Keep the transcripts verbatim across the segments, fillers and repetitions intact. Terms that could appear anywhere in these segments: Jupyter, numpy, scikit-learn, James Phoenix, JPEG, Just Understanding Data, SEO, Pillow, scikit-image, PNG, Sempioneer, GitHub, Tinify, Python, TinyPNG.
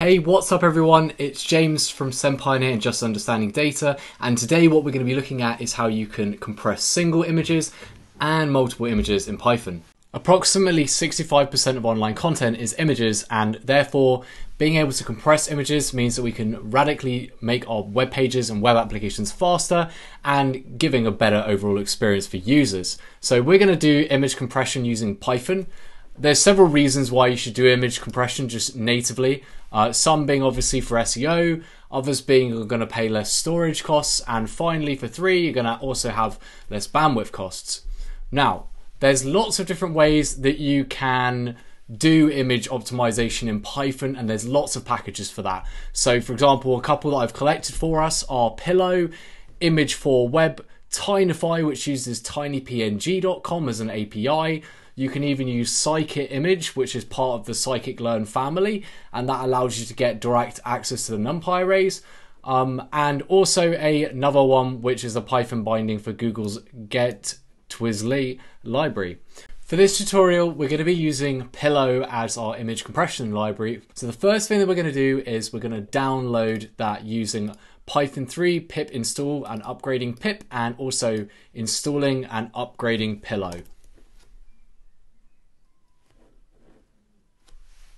Hey, what's up everyone? It's James from Sempioneer and Just Understanding Data, and today what we're going to be looking at is how you can compress single images and multiple images in Python. Approximately sixty-five percent of online content is images, and therefore being able to compress images means that we can radically make our web pages and web applications faster and giving a better overall experience for users. So we're going to do image compression using Python. There's several reasons why you should do image compression just natively. Uh, some being obviously for S E O, others being you're going to pay less storage costs, and finally for three, you're going to also have less bandwidth costs. Now, there's lots of different ways that you can do image optimization in Python, and there's lots of packages for that. So for example, a couple that I've collected for us are Pillow, Image four Web, Tinify, which uses tiny p n g dot com as an A P I. You can even use scikit-image, which is part of the scikit-learn family, and that allows you to get direct access to the numpy arrays. Um, and also a, another one, which is a Python binding for Google's get twizzly library. For this tutorial, we're going to be using Pillow as our image compression library. So the first thing that we're going to do is we're going to download that using Python three pip install and upgrading pip, and also installing and upgrading Pillow.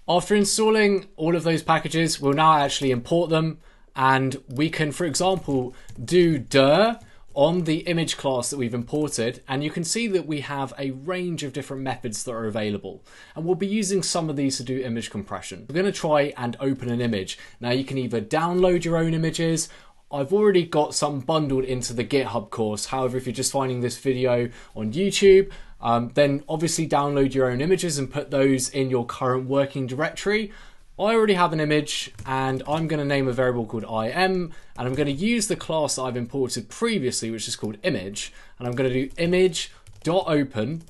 After installing all of those packages, we'll now actually import them, and we can, for example, do dir on the image class that we've imported, and you can see that we have a range of different methods that are available, and we'll be using some of these to do image compression. We're going to try and open an image. Now you can either download your own images. I've already got some bundled into the GitHub course. However, if you're just finding this video on YouTube, um, then obviously download your own images and put those in your current working directory. I already have an image, and I'm going to name a variable called im, and I'm going to use the class that I've imported previously, which is called image, and I'm going to do image dot open,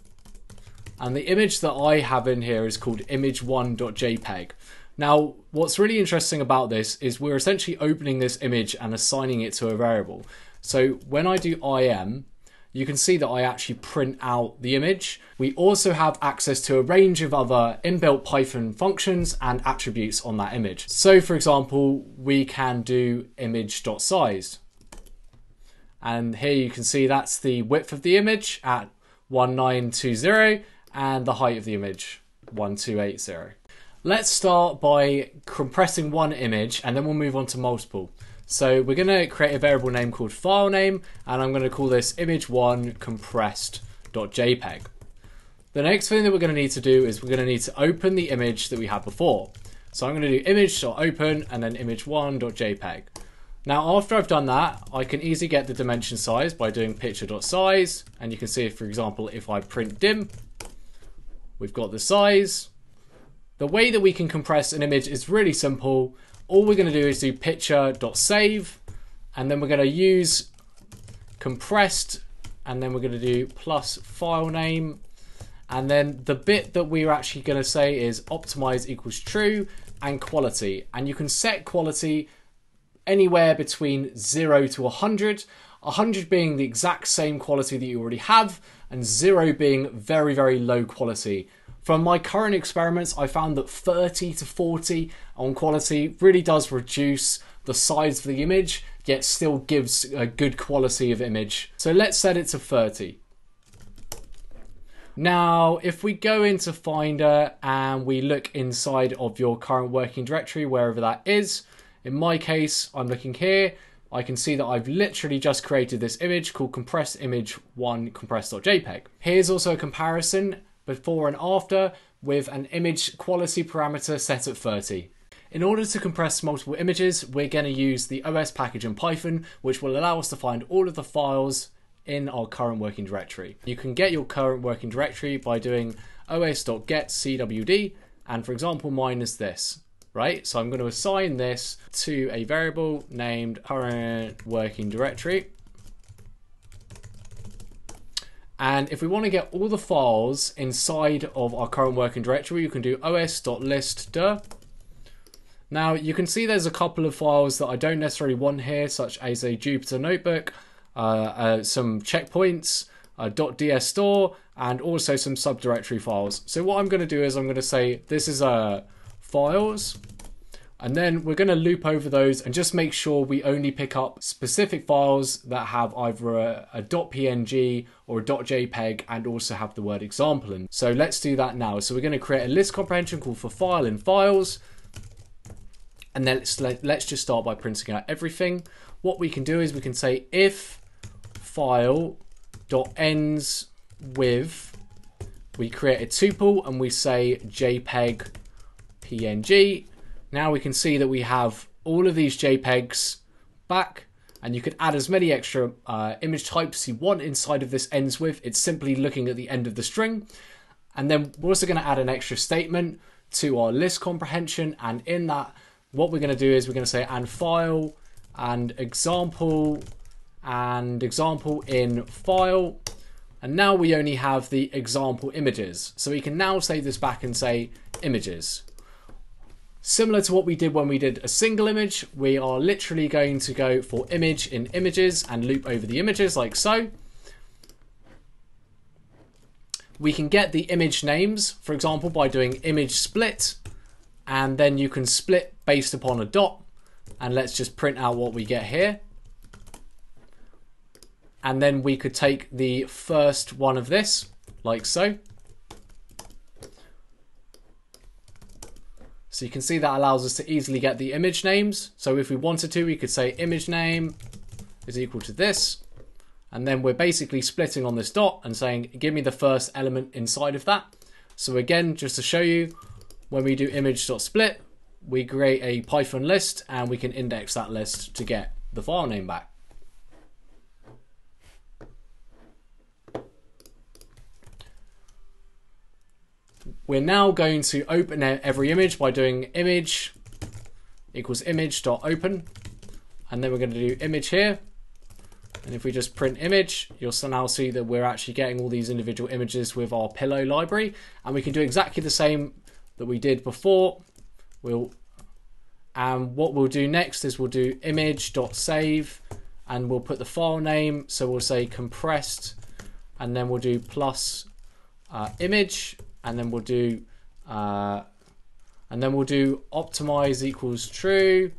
and the image that I have in here is called image one dot j peg. Now, what's really interesting about this is we're essentially opening this image and assigning it to a variable. So when I do im, you can see that I actually print out the image. We also have access to a range of other inbuilt Python functions and attributes on that image. So for example, we can do image dot size. And here you can see that's the width of the image at one nine two zero and the height of the image, one two eight zero. Let's start by compressing one image, and then we'll move on to multiple. So we're going to create a variable name called file name, and I'm going to call this image one compressed dot j peg. The next thing that we're going to need to do is we're going to need to open the image that we had before. So I'm going to do image dot open and then image one dot j peg. Now after I've done that, I can easily get the dimension size by doing picture dot size, and you can see, for example, if I print dim, we've got the size. The way that we can compress an image is really simple. All we're going to do is do picture dot save, and then we're going to use compressed, and then we're going to do plus file name, and then the bit that we're actually going to say is optimize equals true and quality, and you can set quality anywhere between zero to one hundred, one hundred being the exact same quality that you already have, and zero being very, very low quality. From my current experiments, I found that thirty to forty on quality really does reduce the size of the image, yet still gives a good quality of image. So let's set it to thirty. Now, if we go into Finder and we look inside of your current working directory, wherever that is, in my case, I'm looking here, I can see that I've literally just created this image called compressed image one compressed dot j peg. Here's also a comparison before and after with an image quality parameter set at thirty. In order to compress multiple images, we're going to use the O S package in Python, which will allow us to find all of the files in our current working directory. You can get your current working directory by doing o s dot get c w d, and for example, mine is this, right? So I'm going to assign this to a variable named current working directory. And if we want to get all the files inside of our current working directory, you can do o s dot list dir. Now you can see there's a couple of files that I don't necessarily want here, such as a Jupyter notebook, uh, uh, some checkpoints, uh, .dsstore, and also some subdirectory files. So what I'm going to do is I'm going to say this is a uh, files. And then we're going to loop over those and just make sure we only pick up specific files that have either a, a .png or a .jpeg and also have the word example in. So let's do that now. So we're going to create a list comprehension called for file and files. And then let's, let, let's just start by printing out everything. What we can do is we can say if file.ends with, we create a tuple and we say JPEG P N G. Now we can see that we have all of these JPEGs back, and you can add as many extra uh, image types you want inside of this ends with. It's simply looking at the end of the string. And then we're also going to add an extra statement to our list comprehension. And in that, what we're going to do is we're going to say and file and example and example in file. And now we only have the example images. So we can now save this back and say images. Similar to what we did when we did a single image, we are literally going to go for image in images and loop over the images like so. We can get the image names, for example, by doing image split, and then you can split based upon a dot. And let's just print out what we get here. And then we could take the first one of this like so. So you can see that allows us to easily get the image names. So if we wanted to, we could say image name is equal to this. And then we're basically splitting on this dot and saying, give me the first element inside of that. So again, just to show you, when we do image.split, we create a Python list and we can index that list to get the file name back. We're now going to open every image by doing image equals image.open, and then we're going to do image here. And if we just print image, you'll now see that we're actually getting all these individual images with our Pillow library, and we can do exactly the same that we did before. We'll, and what we'll do next is we'll do image.save, and we'll put the file name. So we'll say compressed, and then we'll do plus uh, image. And then we'll do, uh, and then we'll do optimize equals true,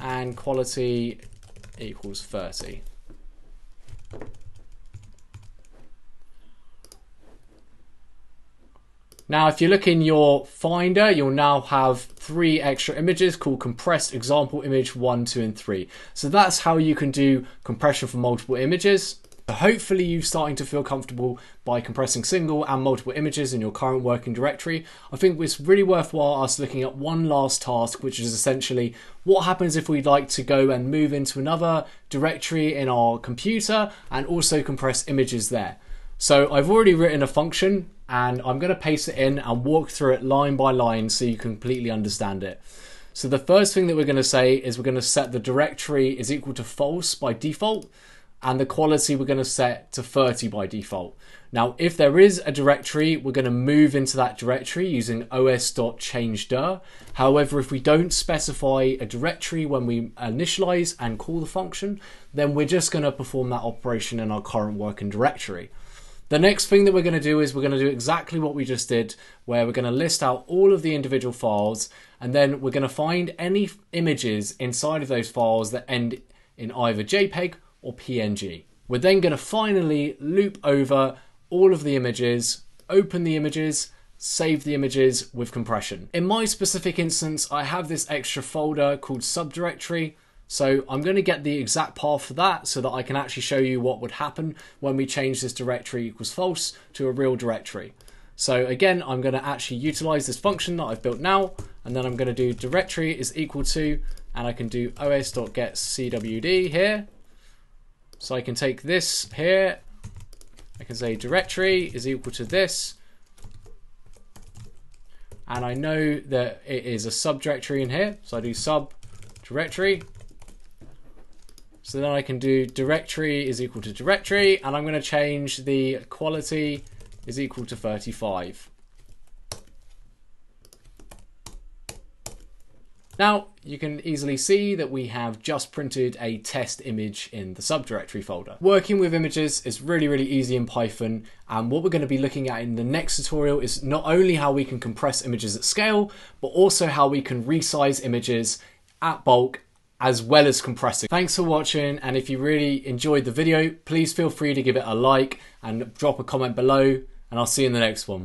and quality equals thirty. Now, if you look in your Finder, you'll now have three extra images called compressed example image one, two, and three. So that's how you can do compression for multiple images. So hopefully you're starting to feel comfortable by compressing single and multiple images in your current working directory. I think it's really worthwhile us looking at one last task, which is essentially what happens if we'd like to go and move into another directory in our computer and also compress images there. So I've already written a function and I'm going to paste it in and walk through it line by line so you completely understand it. So the first thing that we're going to say is we're going to set the directory is equal to false by default. And the quality we're going to set to thirty by default. Now, if there is a directory, we're going to move into that directory using os.changedir. However, if we don't specify a directory when we initialize and call the function, then we're just going to perform that operation in our current working directory. The next thing that we're going to do is we're going to do exactly what we just did, where we're going to list out all of the individual files, and then we're going to find any images inside of those files that end in either JPEG or P N G. We're then going to finally loop over all of the images, open the images, save the images with compression. In my specific instance, I have this extra folder called subdirectory. So I'm going to get the exact path for that so that I can actually show you what would happen when we change this directory equals false to a real directory. So again, I'm going to actually utilize this function that I've built now, and then I'm going to do directory is equal to, and I can do os.getcwd here. So I can take this here, I can say directory is equal to this, and I know that it is a subdirectory in here, so I do subdirectory. So then I can do directory is equal to directory, and I'm going to change the quality is equal to thirty-five. Now, you can easily see that we have just printed a test image in the subdirectory folder. Working with images is really, really easy in Python. And what we're going to be looking at in the next tutorial is not only how we can compress images at scale, but also how we can resize images at bulk as well as compressing. Thanks for watching. And if you really enjoyed the video, please feel free to give it a like and drop a comment below. And I'll see you in the next one.